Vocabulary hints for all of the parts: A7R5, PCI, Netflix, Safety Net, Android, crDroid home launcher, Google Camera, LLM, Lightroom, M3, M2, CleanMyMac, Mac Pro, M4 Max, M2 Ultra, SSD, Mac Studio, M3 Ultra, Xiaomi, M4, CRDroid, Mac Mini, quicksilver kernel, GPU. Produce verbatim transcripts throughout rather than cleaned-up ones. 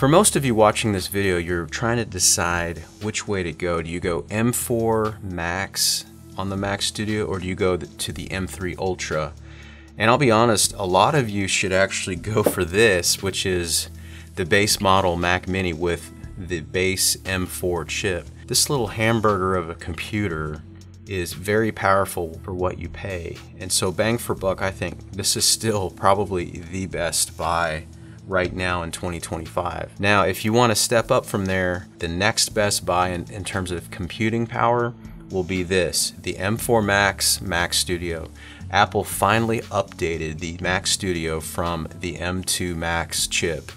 For most of you watching this video, you're trying to decide which way to go. Do you go M four Max on the Mac Studio, or do you go to the M three Ultra? And I'll be honest, a lot of you should actually go for this, which is the base model Mac Mini with the base M four chip. This little hamburger of a computer is very powerful for what you pay. And so bang for buck, I think this is still probably the best buy right now in twenty twenty-five. Now, if you want to step up from there, the next best buy in, in terms of computing power will be this, the M four Max Mac Studio. Apple finally updated the Mac Studio from the M two Max chip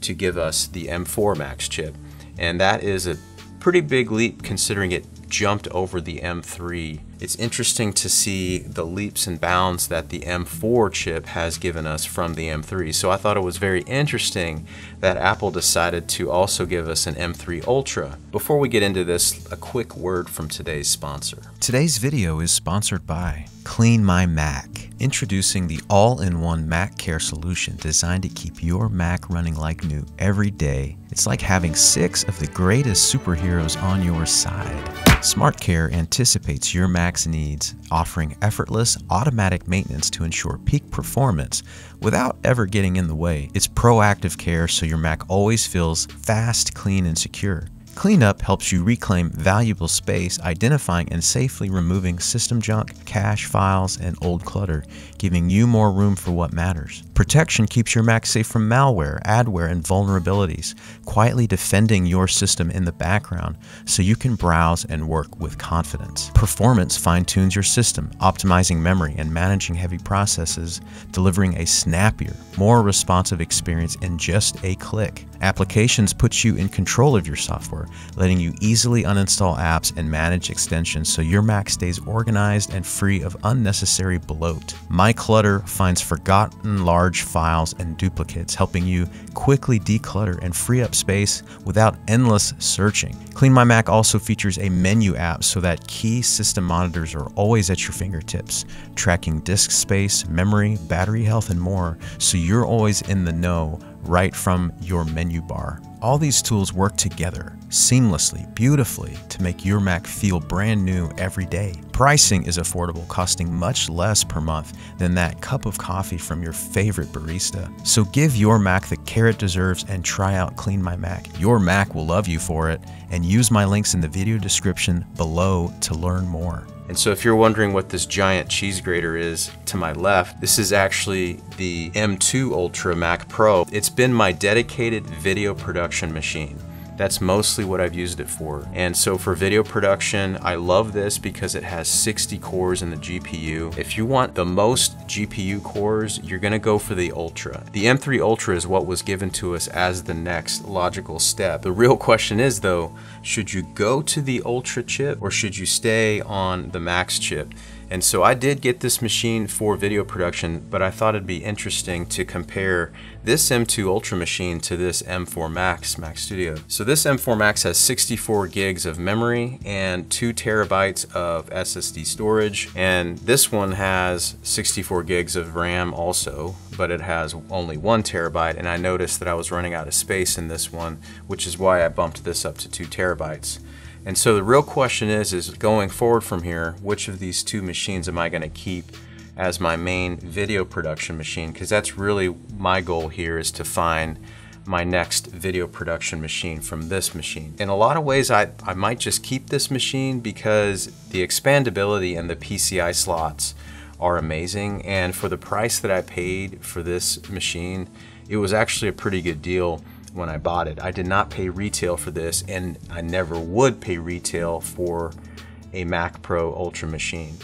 to give us the M four Max chip. And that is a pretty big leap considering it jumped over the M three. It's interesting to see the leaps and bounds that the M four chip has given us from the M three. So I thought it was very interesting that Apple decided to also give us an M three Ultra. Before we get into this, a quick word from today's sponsor. Today's video is sponsored by CleanMyMac. Introducing the all-in-one Mac care solution designed to keep your Mac running like new every day. It's like having six of the greatest superheroes on your side. SmartCare anticipates your Mac's needs, offering effortless, automatic maintenance to ensure peak performance without ever getting in the way. It's proactive care so your Mac always feels fast, clean, and secure. Cleanup helps you reclaim valuable space, identifying and safely removing system junk, cache files, and old clutter, giving you more room for what matters. Protection keeps your Mac safe from malware, adware, and vulnerabilities, quietly defending your system in the background so you can browse and work with confidence. Performance fine-tunes your system, optimizing memory and managing heavy processes, delivering a snappier, more responsive experience in just a click. Applications puts you in control of your software, letting you easily uninstall apps and manage extensions so your Mac stays organized and free of unnecessary bloat. MyClutter finds forgotten large files and duplicates, helping you quickly declutter and free up space without endless searching. CleanMyMac also features a menu app so that key system monitors are always at your fingertips, tracking disk space, memory, battery health, and more, so you're always in the know right from your menu bar. All these tools work together seamlessly, beautifully, to make your Mac feel brand new every day. Pricing is affordable, costing much less per month than that cup of coffee from your favorite barista. So give your Mac the care it deserves and try out CleanMyMac. Your Mac will love you for it, and use my links in the video description below to learn more. And so if you're wondering what this giant cheese grater is to my left, this is actually the M two Ultra Mac Pro. It's been my dedicated video production machine. That's mostly what I've used it for. And so for video production, I love this because it has sixty cores in the G P U. If you want the most G P U cores, you're gonna go for the Ultra. The M three Ultra is what was given to us as the next logical step. The real question is though, should you go to the Ultra chip or should you stay on the Max chip? And so I did get this machine for video production, but I thought it'd be interesting to compare this M two Ultra machine to this M four Max Mac Studio. So this M four Max has sixty-four gigs of memory and two terabytes of S S D storage. And this one has sixty-four gigs of RAM also, but it has only one terabyte. And I noticed that I was running out of space in this one, which is why I bumped this up to two terabytes. And so the real question is, is going forward from here, which of these two machines am I going to keep as my main video production machine? Because that's really my goal here, is to find my next video production machine from this machine. In a lot of ways, I, I might just keep this machine because the expandability and the P C I slots are amazing. And for the price that I paid for this machine, it was actually a pretty good deal when I bought it. I did not pay retail for this, and I never would pay retail for a Mac Pro Ultra machine.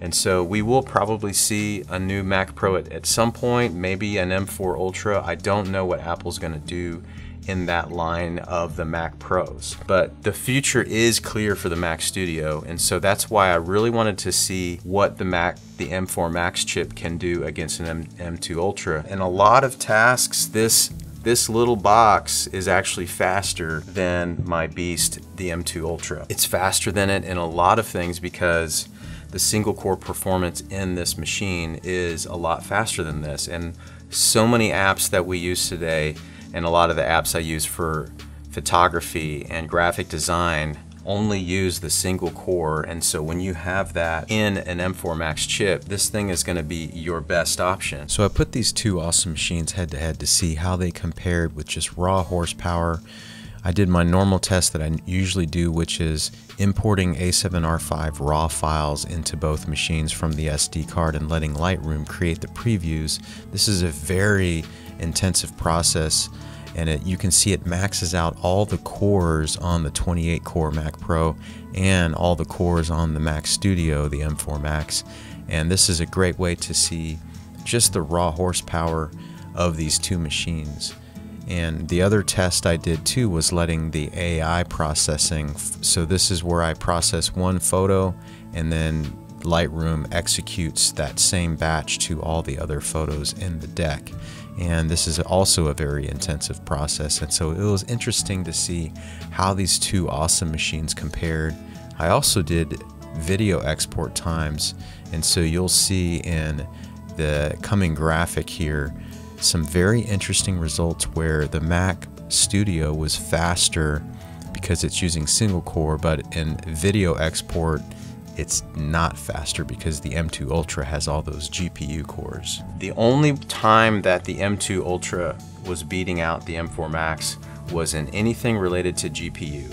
And so we will probably see a new Mac Pro at, at some point, maybe an M four Ultra. I don't know what Apple's gonna do in that line of the Mac Pros, but the future is clear for the Mac Studio. And so that's why I really wanted to see what the Mac, the M four Max chip can do against an M two Ultra. And a lot of tasks, this This little box is actually faster than my beast, the M two Ultra. It's faster than it in a lot of things because the single core performance in this machine is a lot faster than this. And so many apps that we use today and a lot of the apps I use for photography and graphic design only use the single core, and so when you have that in an M four Max chip, this thing is going to be your best option. So I put these two awesome machines head to head to see how they compared with just raw horsepower. I did my normal test that I usually do, which is importing A seven R five raw files into both machines from the S D card and letting Lightroom create the previews. This is a very intensive process, and it, you can see it maxes out all the cores on the twenty-eight core Mac Pro and all the cores on the Mac Studio, the M four Max. And this is a great way to see just the raw horsepower of these two machines. And the other test I did too was letting the A I processing. So this is where I process one photo and then Lightroom executes that same batch to all the other photos in the deck. And this is also a very intensive process, and so it was interesting to see how these two awesome machines compared. I also did video export times, and so you'll see in the coming graphic here some very interesting results where the Mac Studio was faster because it's using single core, but in video export it's not faster because the M two Ultra has all those G P U cores. The only time that the M two Ultra was beating out the M four Max was in anything related to G P U.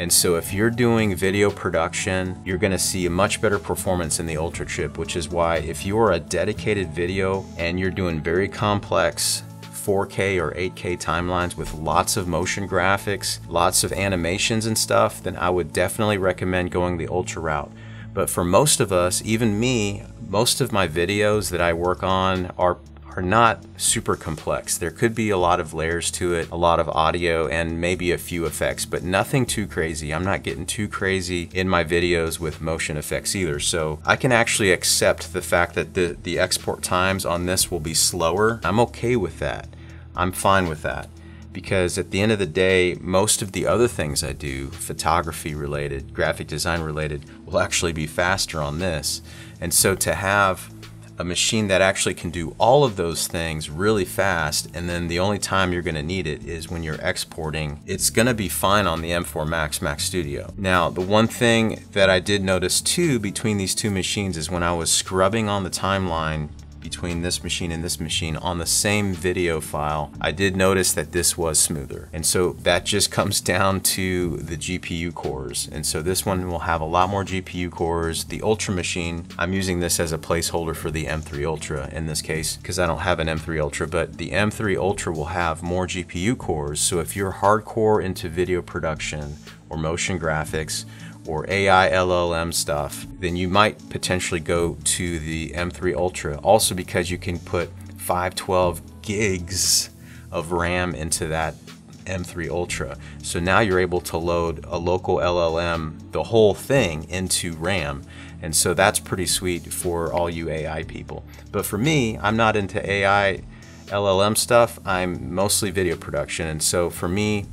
And so if you're doing video production, you're gonna see a much better performance in the Ultra chip, which is why if you're a dedicated video and you're doing very complex four K or eight K timelines with lots of motion graphics, lots of animations and stuff, then I would definitely recommend going the Ultra route. But for most of us, even me, most of my videos that I work on are, are not super complex. There could be a lot of layers to it, a lot of audio, and maybe a few effects, but nothing too crazy. I'm not getting too crazy in my videos with motion effects either. So I can actually accept the fact that the, the export times on this will be slower. I'm okay with that. I'm fine with that. Because at the end of the day, most of the other things I do, photography related, graphic design related, will actually be faster on this. And so to have a machine that actually can do all of those things really fast, and then the only time you're gonna need it is when you're exporting, it's gonna be fine on the M four Max Mac Studio. Now, the one thing that I did notice too between these two machines is when I was scrubbing on the timeline between this machine and this machine on the same video file, I did notice that this was smoother. And so that just comes down to the G P U cores. And so this one will have a lot more G P U cores. The Ultra machine, I'm using this as a placeholder for the M three Ultra in this case, because I don't have an M three Ultra, but the M three Ultra will have more G P U cores. So if you're hardcore into video production or motion graphics, or A I L L M stuff, then you might potentially go to the M three Ultra, also because you can put five twelve gigs of RAM into that M three Ultra. So now you're able to load a local L L M, the whole thing, into RAM. And so that's pretty sweet for all you A I people. But for me, I'm not into A I L L M stuff. I'm mostly video production. And so for me,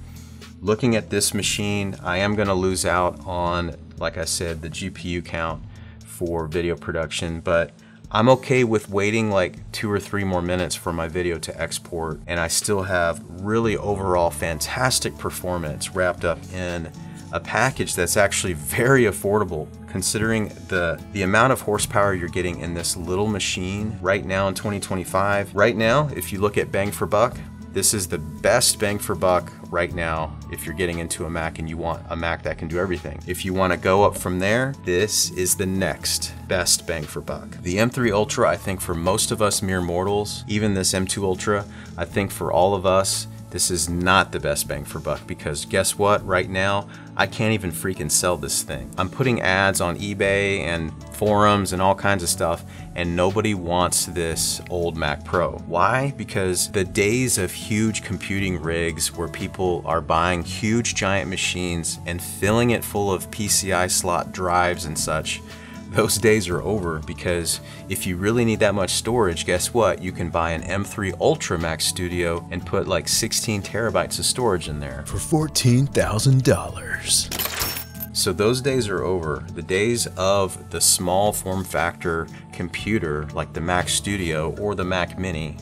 looking at this machine, I am going to lose out on, like I said, the G P U count for video production, but I'm okay with waiting like two or three more minutes for my video to export, and I still have really overall fantastic performance wrapped up in a package that's actually very affordable considering the the amount of horsepower you're getting in this little machine right now in twenty twenty-five. Right now, if you look at bang for buck, this is the best bang for buck right now if you're getting into a Mac and you want a Mac that can do everything. If you want to go up from there, this is the next best bang for buck. The M three Ultra, I think for most of us mere mortals, even this M two Ultra, I think for all of us, this is not the best bang for buck, because guess what? Right now, I can't even freaking sell this thing. I'm putting ads on eBay and forums and all kinds of stuff, and nobody wants this old Mac Pro. Why? Because the days of huge computing rigs where people are buying huge giant machines and filling it full of P C I slot drives and such, those days are over, because if you really need that much storage, guess what? You can buy an M three Ultra Mac Studio and put like sixteen terabytes of storage in there for fourteen thousand dollars. So those days are over. The days of the small form factor computer like the Mac Studio or the Mac Mini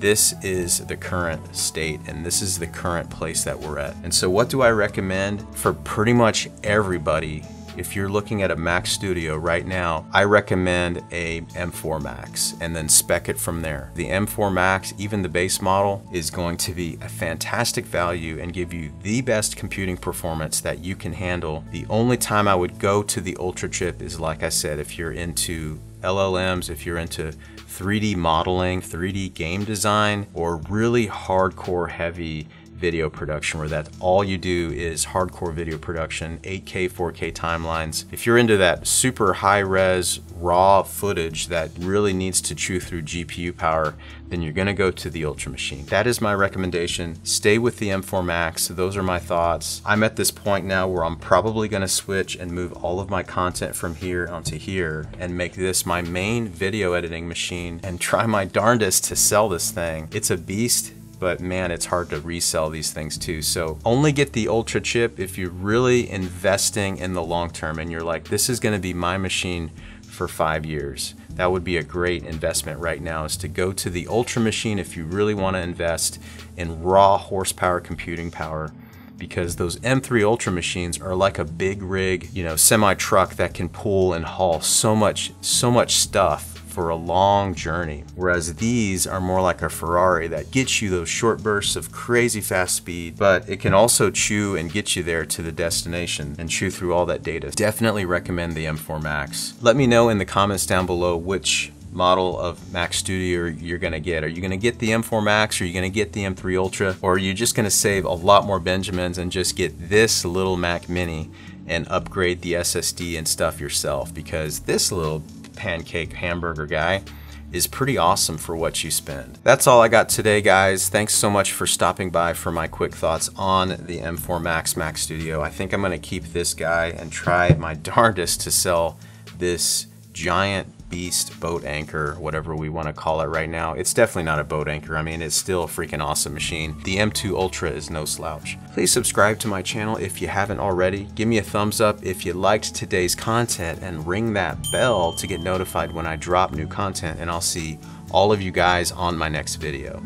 this is the current state and this is the current place that we're at. And so what do I recommend for pretty much everybody? If you're looking at a Mac Studio right now, I recommend a M four Max and then spec it from there. The M four Max, even the base model, is going to be a fantastic value and give you the best computing performance that you can handle. The only time I would go to the Ultra chip is, like I said, if you're into L L Ms, if you're into three D modeling, three D game design, or really hardcore heavy video production where that's all you do is hardcore video production, eight K, four K timelines. If you're into that super high res raw footage that really needs to chew through G P U power, then you're gonna go to the Ultra machine. That is my recommendation. Stay with the M four Max, those are my thoughts. I'm at this point now where I'm probably gonna switch and move all of my content from here onto here and make this my main video editing machine and try my darndest to sell this thing. It's a beast, but man, it's hard to resell these things too. So only get the Ultra chip if you're really investing in the long term and you're like, this is gonna be my machine for five years. That would be a great investment right now, is to go to the Ultra machine if you really wanna invest in raw horsepower computing power, because those M three Ultra machines are like a big rig, you know, semi-truck that can pull and haul so much, so much stuff for a long journey. Whereas these are more like a Ferrari that gets you those short bursts of crazy fast speed, but it can also chew and get you there to the destination and chew through all that data. Definitely recommend the M four Max. Let me know in the comments down below which model of Mac Studio you're gonna get. Are you gonna get the M four Max, or are you gonna get the M three Ultra? Or are you just gonna save a lot more Benjamins and just get this little Mac Mini and upgrade the S S D and stuff yourself? Because this little pancake hamburger guy is pretty awesome for what you spend. That's all I got today, guys. Thanks so much for stopping by for my quick thoughts on the M four Max Mac Studio. I think I'm gonna keep this guy and try my darndest to sell this giant beast boat anchor, whatever we want to call it right now. It's definitely not a boat anchor. I mean, it's still a freaking awesome machine. The M two Ultra is no slouch. Please subscribe to my channel if you haven't already. Give me a thumbs up if you liked today's content and ring that bell to get notified when I drop new content, and I'll see all of you guys on my next video.